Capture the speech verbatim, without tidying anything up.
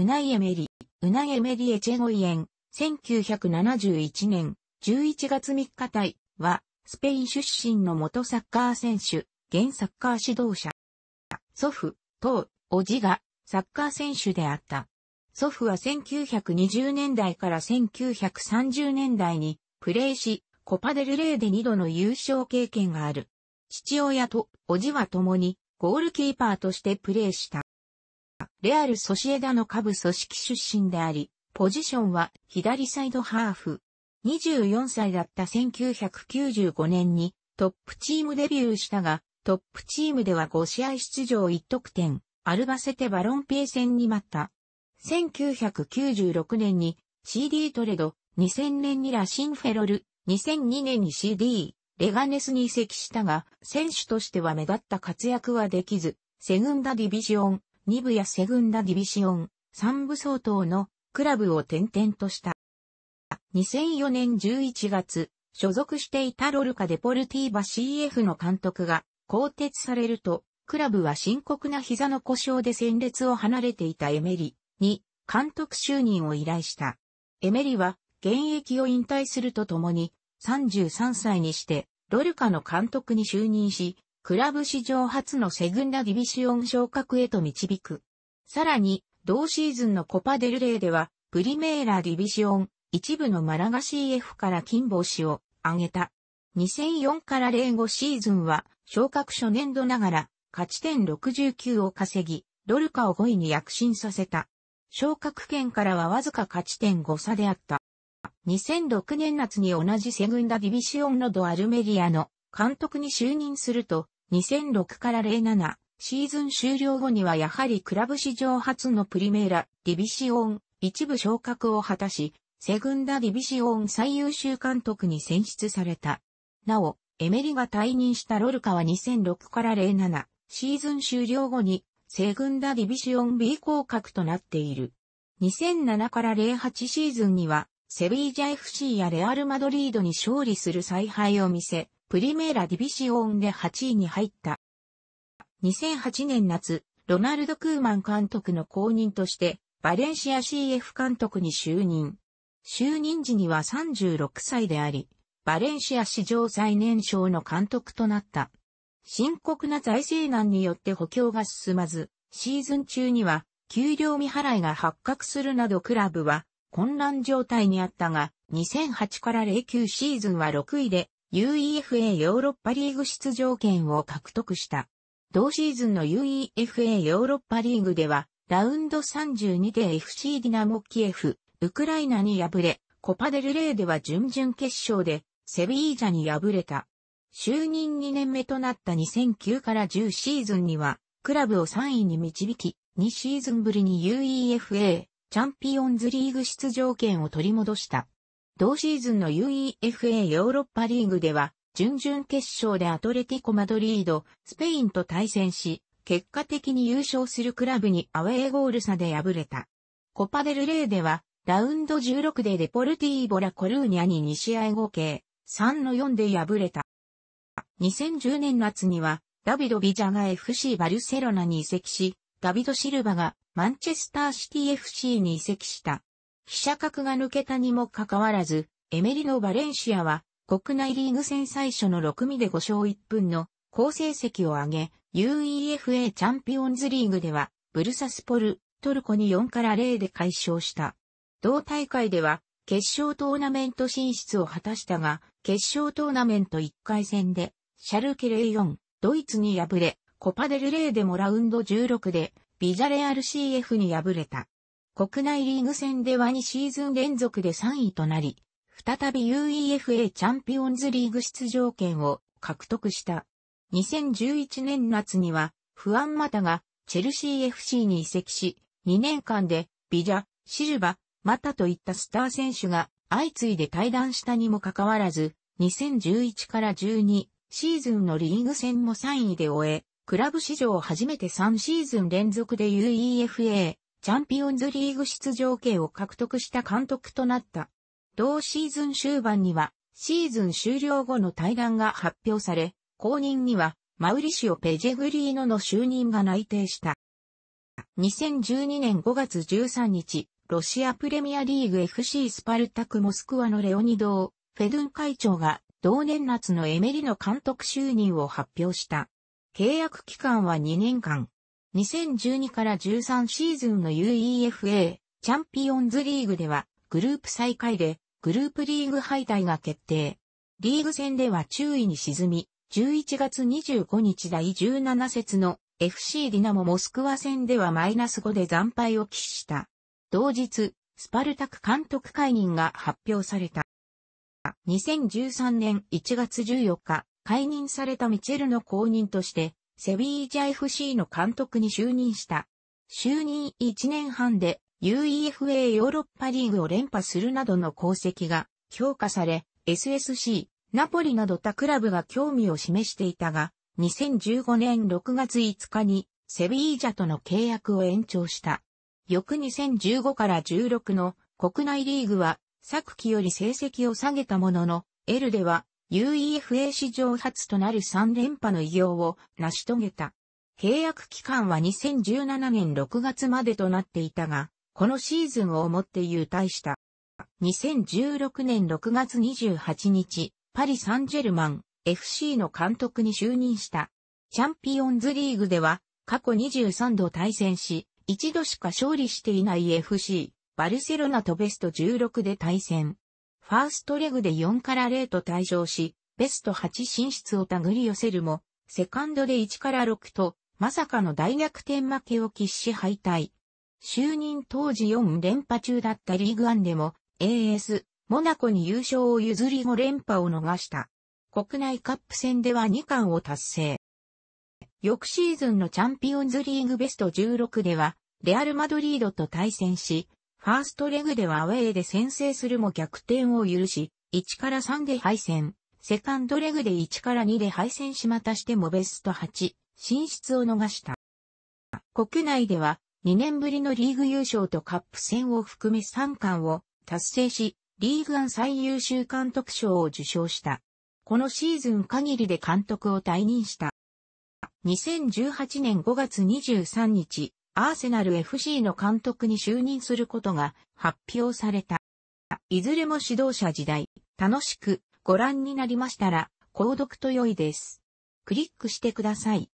ウナイ・エメリ、ウナイ・エメリ・エチェゴイエン、せんきゅうひゃくななじゅういちねんじゅういちがつみっか対は、スペイン出身の元サッカー選手、現サッカー指導者。祖父、当、叔父が、サッカー選手であった。祖父はせんきゅうひゃくにじゅうねんだいからせんきゅうひゃくさんじゅうねんだいに、プレーし、コパデルレイでにどの優勝経験がある。父親と、叔父は共に、ゴールキーパーとしてプレーした。レアル・ソシエダの下部組織出身であり、ポジションは左サイドハーフ。にじゅうよんさいだったせんきゅうひゃくきゅうじゅうごねんにトップチームデビューしたが、トップチームではごしあい出場いちとくてん、アルバセテバロンペイ戦に待った。せんきゅうひゃくきゅうじゅうろくねんに シーディー トレド、にせんねんにラシンフェロル、にせんにねんに シーディー、レガネスに移籍したが、選手としては目立った活躍はできず、セグンダディビジオン、に部やセグンダディビシオン、さん部相当のクラブを転々とした。にせんよねんじゅういちがつ、所属していたロルカ・デポルティーバ シーエフ の監督が更迭されると、クラブは深刻な膝の故障で戦列を離れていたエメリに監督就任を依頼した。エメリは現役を引退するとともにさんじゅうさんさいにしてロルカの監督に就任し、クラブ史上初のセグンダディビシオン昇格へと導く。さらに、同シーズンのコパデルレイでは、プリメーラディビシオン、一部のマラガ シーエフ から金星を挙げた。にせんよんからぜろごシーズンは、昇格初年度ながら、勝ち点ろくじゅうきゅうを稼ぎ、ロルカをごいに躍進させた。昇格圏からはわずか勝ち点ごさであった。にせんろくねんなつに同じセグンダディビシオンのドアルメリアの監督に就任すると、にせんろくからぜろななシーズン終了後にはやはりクラブ史上初のプリメーラディビシオン一部昇格を果たし、セグンダディビシオン最優秀監督に選出された。なお、エメリが退任したロルカはにせんろくからぜろななシーズン終了後にセグンダディビシオン ビー 降格となっている。にせんななからぜろはちシーズンにはセビージャ エフシー やレアルマドリードに勝利する采配を見せ、プリメーラディビシオンではちいに入った。にせんはちねんなつ、ロナルド・クーマン監督の後任として、バレンシア シーエフ 監督に就任。就任時にはさんじゅうろくさいであり、バレンシア史上最年少の監督となった。深刻な財政難によって補強が進まず、シーズン中には、給料未払いが発覚するなどクラブは混乱状態にあったが、にせんはちからぜろきゅうシーズンはろくいで、UEFA ヨーロッパリーグ出場権を獲得した。同シーズンの UEFA ヨーロッパリーグでは、ラウンドさんじゅうにで エフシー ディナモ・キエフ、ウクライナに敗れ、コパデルレイでは準々決勝で、セビージャに敗れた。就任にねんめとなったにせんきゅうからじゅうシーズンには、クラブをさんいに導き、にシーズンぶりに UEFA チャンピオンズリーグ出場権を取り戻した。同シーズンの UEFA ヨーロッパリーグでは、準々決勝でアトレティコ・マドリード、スペインと対戦し、結果的に優勝するクラブにアウェーゴール差で敗れた。コパデルレイでは、ラウンドじゅうろくでデポルティーボ・ラ・コルーニャににしあい合計、さんのよんで敗れた。にせんじゅうねんなつには、ダビド・ビジャが エフシー バルセロナに移籍し、ダビド・シルバがマンチェスター・シティ エフシー に移籍した。飛車角が抜けたにもかかわらず、エメリのバレンシアは、国内リーグ戦最初のろくみでごしょういっぷんの好成績を挙げ、UEFA チャンピオンズリーグでは、ブルサスポル、トルコによんからぜろで快勝した。同大会では、決勝トーナメント進出を果たしたが、決勝トーナメントいっかいせんで、シャルケゼロよん、ドイツに敗れ、コパデルレイでもラウンドじゅうろくで、ビジャレアル シーエフ に敗れた。国内リーグ戦ではにシーズンれんぞくでさんいとなり、再び UEFA チャンピオンズリーグ出場権を獲得した。にせんじゅういちねんなつには、フアン・マタがチェルシー エフシー に移籍し、にねんかんでビジャ、シルバ、マタといったスター選手が相次いで退団したにもかかわらず、にせんじゅういちからじゅうにシーズンのリーグ戦もさんいで終え、クラブ史上初めてさんシーズンれんぞくで UEFA、チャンピオンズリーグ出場権を獲得した監督となった。同シーズン終盤には、シーズン終了後の退団が発表され、後任には、マウリシオ・ペジェグリーノの就任が内定した。にせんじゅうにねんごがつじゅうさんにち、ロシアプレミアリーグ エフシー スパルタク・モスクワのレオニドー・フェドゥン会長が、同年夏のエメリの監督就任を発表した。契約期間はにねんかん。にせんじゅうにからじゅうさんシーズンの ユーイーエフエー チャンピオンズリーグでは、グループ最下位で、グループリーグ敗退が決定。リーグ戦では中位に沈み、じゅういちがつにじゅうごにちだいじゅうななせつの エフシー ディナモ・モスクワ戦ではマイナスごで惨敗を喫した。同日、スパルタク監督解任が発表された。にせんじゅうさんねんいちがつじゅうよっか、解任されたミチェルの後任として、セビージャ エフシー の監督に就任した。就任いちねんはんで ユーイーエフエー ヨーロッパリーグを連覇するなどの功績が評価され、エスエスシー、ナポリなど他クラブが興味を示していたが、にせんじゅうごねんろくがついつかにセビージャとの契約を延長した。翌にせんじゅうごからじゅうろくの国内リーグは昨季より成績を下げたものの、L では ユーイーエフエー 史上初となるさんれんぱの偉業を成し遂げた。契約期間はにせんじゅうななねんろくがつまでとなっていたが、このシーズンをもって勇退した。にせんじゅうろくねんろくがつにじゅうはちにち、パリ・サンジェルマン エフシー の監督に就任した。チャンピオンズリーグでは、過去にじゅうさんど対戦し、いちどしか勝利していない エフシー、バルセロナとベストじゅうろくで対戦。ファーストレグでよんからゼロと大勝し、ベストはち進出を手繰り寄せるも、セカンドでいちからろくと、まさかの大逆転負けを喫し敗退。就任当時よんれんぱ中だったリーグワンでも、エーエス、モナコに優勝を譲りごれんぱを逃した。国内カップ戦ではにかんを達成。翌シーズンのチャンピオンズリーグベストじゅうろくでは、レアル・マドリードと対戦し、ファーストレグではアウェーで先制するも逆転を許し、いちからさんで敗戦。セカンドレグでいちからにで敗戦しまたしてもベストはち、進出を逃した。国内では、にねんぶりのリーグ優勝とカップ戦を含めさんかんを達成し、リーグワン最優秀監督賞を受賞した。このシーズン限りで監督を退任した。にせんじゅうはちねんごがつにじゅうさんにち、アーセナル エフシー の監督に就任することが発表された。いずれも指導者時代、楽しくご覧になりましたら、購読と良いです。クリックしてください。